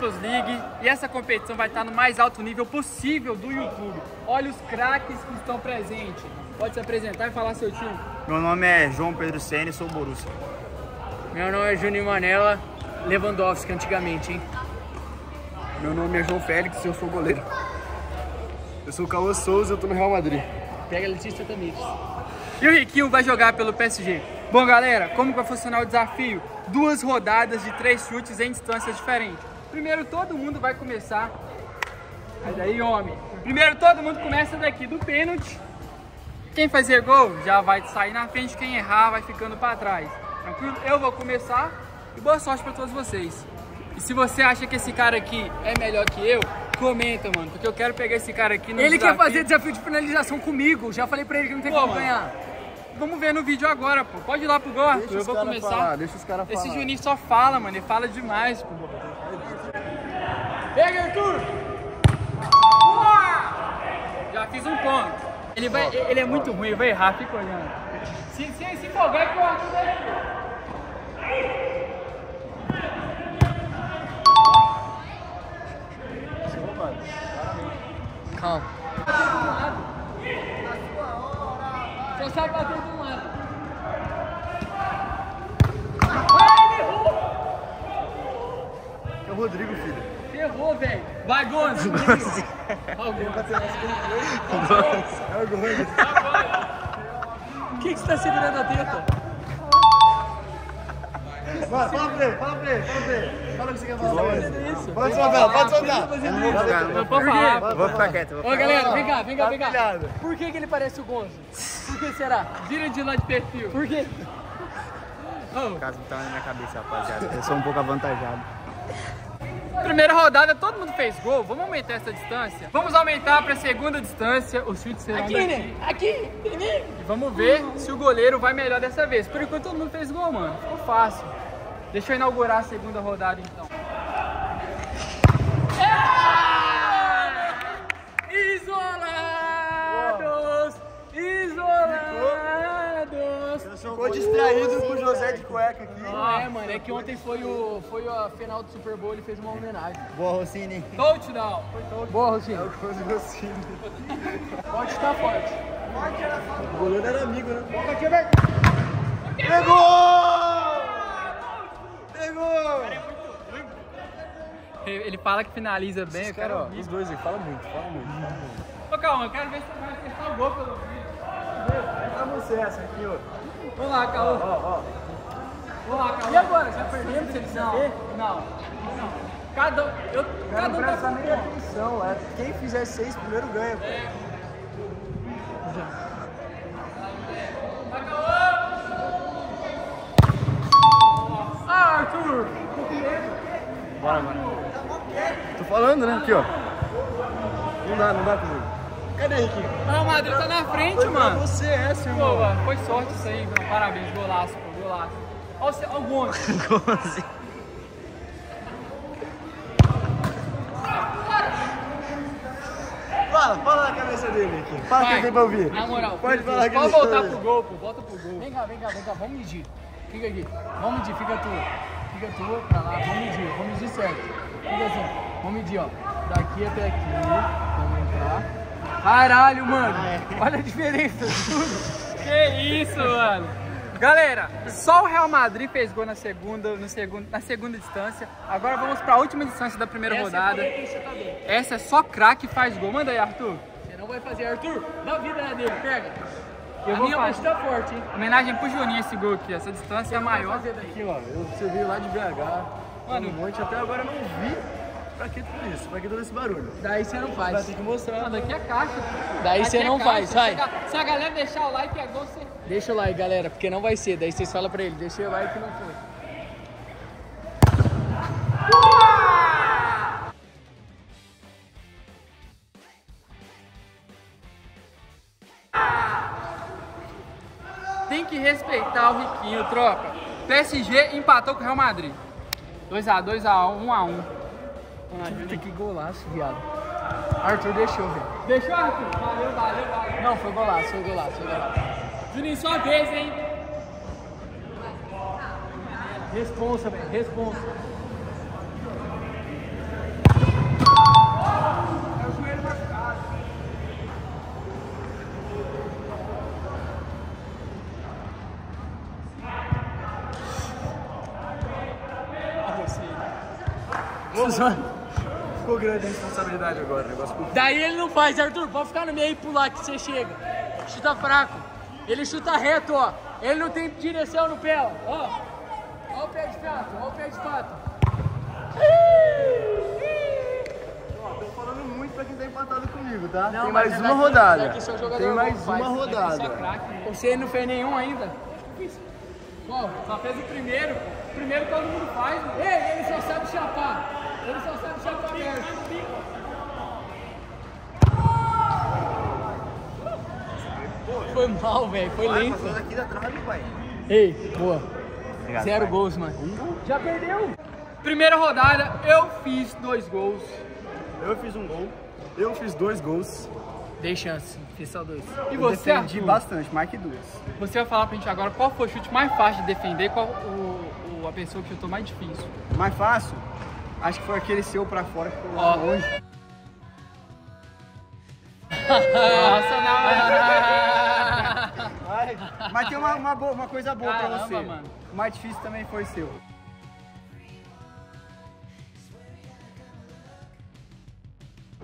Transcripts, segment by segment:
Champions League e essa competição vai estar no mais alto nível possível do YouTube. Olha os craques que estão presentes. Pode se apresentar e falar seu time. Meu nome é João Pedro Ceni, sou o Borussia. Meu nome é Juninho Manela, Lewandowski antigamente, hein? Meu nome é João Félix e eu sou goleiro. Eu sou o Carlos Souza, eu tô no Real Madrid. Pega a Letícia também. E o Rikinho vai jogar pelo PSG. Bom, galera, como vai funcionar o desafio? 2 rodadas de 3 chutes em distâncias diferentes. Primeiro todo mundo vai começar... Sai daí, homem. Primeiro todo mundo começa daqui do pênalti. Quem fazer gol já vai sair na frente, quem errar vai ficando pra trás. Tranquilo? Eu vou começar e boa sorte pra todos vocês. E se você acha que esse cara aqui é melhor que eu, comenta, mano, porque eu quero pegar esse cara aqui no desafio. Ele quer fazer desafio de finalização comigo, já falei pra ele que não tem como ganhar. Vamos ver no vídeo agora, pô. Pode ir lá pro gol, Arthur, eu vou começar. Falar, deixa os caras falar. Esse Juninho só fala, mano, ele fala demais, pô. Pega, Arthur! Já fiz um ponto. Ele é muito ruim, vai errar, fica olhando. Se empolgar, é que o Arthur vai errar. Calma. Só sai pra dentro de um lado. É o Rodrigo, filho. Ferrou, velho. Vai, Gonzo. É o Gomes. O que você tá segurando a teta? Fala pra ele. Fala o que você quer falar. Pode soltar. Não pode falar. Vou ficar quieto. Ô, galera, vem cá. Por que ele parece o Gonzo? Por que será? Vira de lá de perfil. Por quê? O caso não tá na minha cabeça, rapaziada. Eu sou um pouco avantajado. Primeira rodada, todo mundo fez gol. Vamos aumentar essa distância. Vamos aumentar pra segunda distância. Os chutes serão aqui, né? Aqui. E vamos ver se o goleiro vai melhor dessa vez. Por enquanto todo mundo fez gol, mano. Ficou fácil. Deixa eu inaugurar a segunda rodada, então. Ficou distraído com o José de cueca aqui. Não é, mano, é que ontem foi a final do Super Bowl, ele fez uma homenagem. Boa, Rossini. Touchdown. Boa, Rossini. É o Rossini. Pode estar forte. O goleiro era amigo, né? Boca aqui, velho. Pegou! Ele fala que finaliza bem, eu quero... Os dois aí, fala muito. Ô, calma, eu quero ver se você vai acertar o gol pelo vídeo. Pra você essa aqui, ó. Vamos lá, Caô. Vamos lá, Caô. E agora? Já perdemos? Eles não. Cada um tá com meia atenção. Quem fizer 6 primeiro ganha. É. Vai, Caô! Arthur! Bora. Tô falando, né? Aqui, ó. Não dá comigo. Cadê, Henrique? Não, Madrid tá na frente, foi mano. Pra você essa, irmão. Pô, foi sorte isso aí, mano. Parabéns, golaço, pô, golaço. Olha o Gomes. Gomes. Fala na cabeça dele, Henrique. Fala que tem pra ouvir. Na moral, pode falar que pode voltar pro gol, pô. Volta pro gol. Vem cá. Vamos medir. Fica aqui. Vamos medir, fica tu, pra lá. Vamos medir certo. Fica assim. Vamos medir, ó. Daqui até aqui. Vamos entrar. Caralho, mano. Olha a diferença. Que isso, mano. Galera, só o Real Madrid fez gol na segunda distância. Agora vamos para a última distância da primeira rodada. Essa é só craque faz gol. Manda aí, Arthur. Você não vai fazer, Arthur. Dá vida na dele, pega. A minha aposta tá forte, hein? Homenagem pro Juninho esse gol aqui. Essa distância é maior. Daqui, ó. Você veio lá de BH. Mano, um monte até agora eu não vi. Pra que tudo isso? Pra que todo esse barulho? Daí você não faz. Vai ter que mostrar. Não, daqui é caixa. Daí você não faz, vai. Se a galera deixar o like, é gol, você... Deixa o like, galera, porque não vai ser. Daí vocês falam pra ele, deixa o like que não foi. Tem que respeitar o Riquinho, tropa. PSG empatou com o Real Madrid. 2x2, 1x1, 1x1. Puta, que golaço, viado. Arthur deixou, velho. Deixou, Arthur? Valeu. Não, foi golaço. Juninho, sua vez, hein? Responsa, velho. confusões. Ficou grande a responsabilidade agora, negócio. Daí ele não faz, Arthur, pode ficar no meio e pular que você chega. Chuta fraco. Ele chuta reto, ó. Ele não tem direção no pé, ó. Ó, ó o pé de pato, ó o pé de pato. Ó, tô falando muito pra quem tá empatado comigo, tá? Não, tem mais uma rodada. Tem mais uma rodada. Você não fez nenhum ainda? Bom, só fez o primeiro. O primeiro todo mundo faz. Ei, ele só sabe chapar. Ele só sabe chapar mesmo. Foi mal, velho. Foi lento. Passou daqui da trave, pai. Ei, boa. Obrigado, zero pai. Gols, mano. Já perdeu. Primeira rodada, eu fiz 2 gols. Eu fiz 1 gol. Eu fiz 2 gols. Dei chance, fiz só 2. E eu você, defendi Arthur, bastante, marque 2. Você vai falar pra gente agora qual foi o chute mais fácil de defender, qual a pessoa que chutou mais difícil. Mais fácil? Acho que foi aquele seu pra fora que ficou lá longe. Nossa, não, não. Mas tem uma coisa boa. Caramba, pra você. Mano. O mais difícil também foi seu.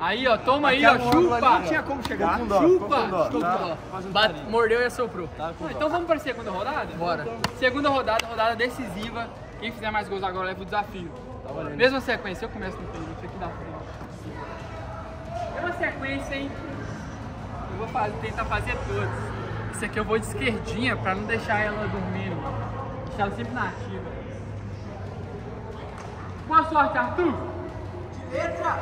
Aí, ó, toma aí, ó, chupa. Não tinha como chegar. Chupa, chupa. Mordeu e assoprou. Tá, então vamos pra segunda rodada? Bora. Segunda rodada, rodada decisiva. Quem fizer mais gols agora leva o desafio. Tá valendo. Mesma sequência, eu começo no período aqui da frente. É uma sequência, hein? Eu vou tentar fazer todos. Esse aqui eu vou de esquerdinha pra não deixar ela dormindo. Deixar ela sempre na ativa. Boa sorte, Arthur! Direita!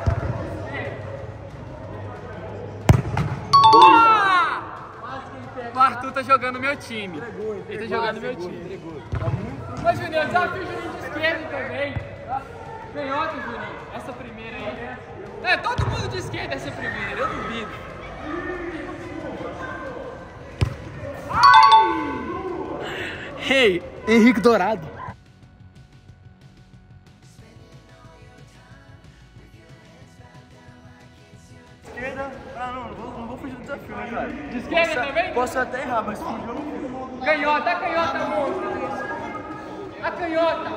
O Arthur tá jogando meu time. Entregou, entregou, ele tá jogando entregou, meu time. Entregou. Tá muito... Mas, Juninho, desafio o Juninho de esquerda também. Canhota, Juninho. Essa primeira aí. É, todo mundo de esquerda essa primeira, eu duvido. Hey, Henrique Dourado. Esquerda? Ah, não vou fugir do desafio, mas cara. De esquerda posso, também? Posso até errar, mas fugir eu não vou. Canhota, a canhota, monstro. A canhota.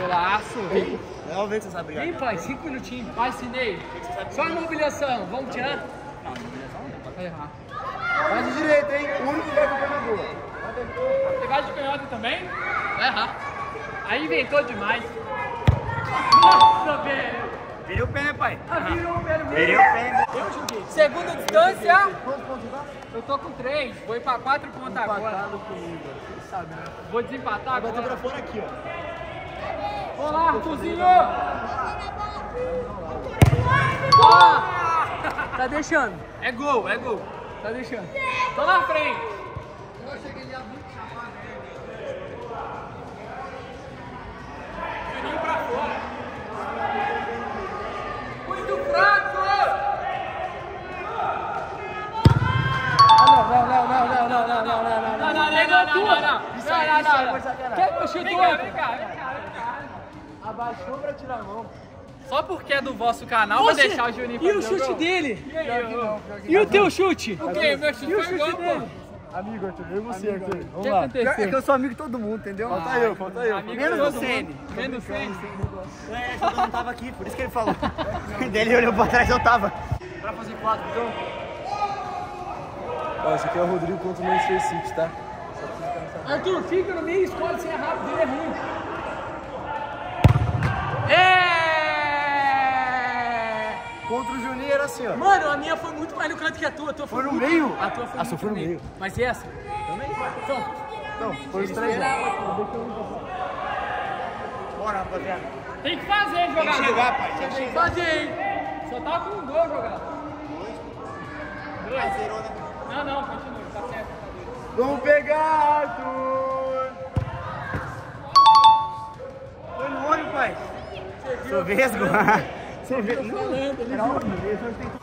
Golaço, velho. Vamos ver se você sabe brigar. Vem, pai, 5 minutinhos. Vai, Ceni. Só na humilhação. Vamos tirar? Não, na humilhação não, pode errar. Vai de direita, hein? O único que vai ficar na boa. Pegar de canhota também? Vai errar. Aí inventou demais. Nossa, velho. Virei o pé, né, pai? Ah, virou o pé, virei o pé. Eu joguei. Segunda distância. Quantos pontos dá? Eu tô com 3. Vou ir pra 4 pontos empatado agora. Você sabe, né? Vou desempatar agora. Vai bater pra fora aqui, ó. Olá, Arthurzinho! Oh! Tá deixando. É gol, é gol. Tá deixando. Tô na frente. Eu cheguei ali a muito chapado. Juninho pra fora. Muito fraco! Não. Abaixou pra tirar a mão. Só porque é do vosso canal, vou deixar o Juninho fazer. E o chute dele? E o teu chute? O quê? Meu chute foi gol, pô. Amigo, Arthur, eu e você, Arthur. Vamos lá. É que eu sou amigo de todo mundo, entendeu? Falta eu, falta eu. Menos o Ceni. Menos o Ceni. É, eu não tava aqui, por isso que ele falou. Ele olhou pra trás, eu tava. Pra fazer 4, então. Ó, esse aqui é o Rodrigo contra o Manchester City, tá? Arthur, fica no meio e escolhe se é rápido, ele é ruim. Contra o Juninho era assim, ó. Mano, a minha foi muito mais no canto que a tua. A tua foi no meio? A tua foi no meio. Mas e essa? Também. Então, foi os 3. Bora, rapaziada. Tem que fazer, hein, jogador. Tem que chegar, pai. Tem que fazer, hein. Só tava com 1 gol, jogador. 2? 2. Não, continua. Tá certo. Vamos pegar, Arthur. Foi no olho, pai. Sou vesgo.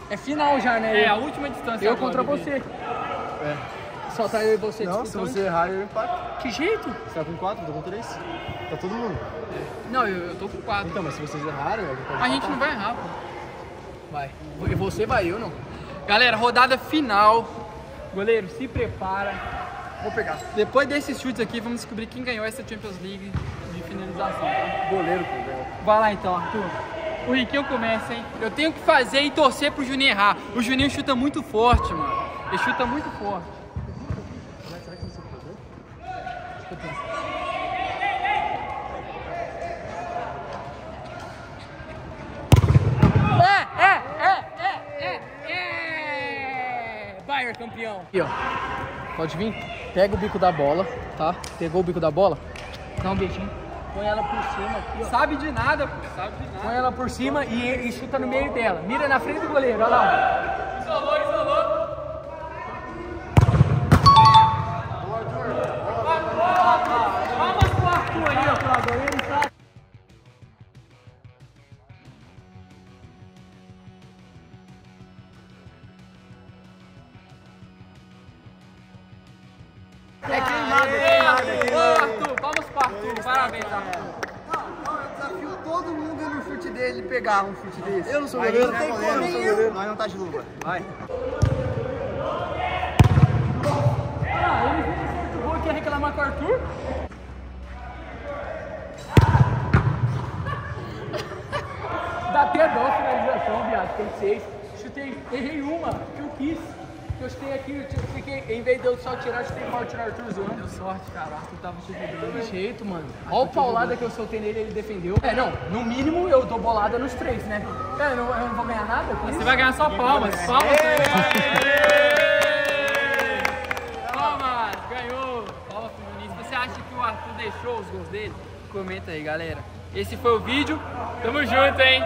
É final já, né? É a última distância. Eu contra você. É. Só tá eu e você. Não, se você errar, eu empato. Que jeito? Você tá com 4, eu tô com 3. Tá todo mundo. Não, eu tô com 4. Então, mas se vocês errarem... A gente não vai errar, pô. Vai. E você vai, eu não. Galera, rodada final. Goleiro, se prepara. Vou pegar. Depois desses chutes aqui, vamos descobrir quem ganhou essa Champions League de finalização, tá? Goleiro, velho. Vai lá então, Arthur. O Riquinho começa, hein? Eu tenho que fazer e torcer pro Juninho errar. O Juninho chuta muito forte, mano. Ele chuta muito forte. Será que você pode ver? Bayern campeão. Aqui, ó. Pode vir. Pega o bico da bola, tá? Pegou o bico da bola? Dá um beijinho. Põe ela por cima aqui, ó. Sabe de nada, pô. Sabe de nada. Põe ela por cima e chuta no meio dela. Mira na frente do goleiro, olha lá. Isolou, isolou. Palmas pro Arthur aí, ó. Goleiro está... É queimado, é queimado. Palmas pro Arthur, parabéns, Arthur. Eu desafio todo mundo no chute dele, pegar um chute desse. Eu não sou goleiro, não tem goleiro, não sou goleiro. Nós não tá de luva, vai. Ele fez esse gol, quer reclamar com o Arthur? Dá até dó finalização, viado, tem seis. Chutei, errei uma, que eu quis. Eu chutei aqui, eu fiquei, em vez de eu só tirar, eu chutei mal, tirar o Arthur zoando. Deu sorte, cara. O Arthur tava super de jeito, mano. Olha o paulada que eu soltei nele, ele defendeu. É, não, no mínimo eu dou bolada nos três, né? Cara, eu não vou ganhar nada? Você vai ganhar só palmas. Palmas, palmas, ganhou. Palmas pro Juninho. Você acha que o Arthur deixou os gols dele? Comenta aí, galera. Esse foi o vídeo. Tamo junto, hein?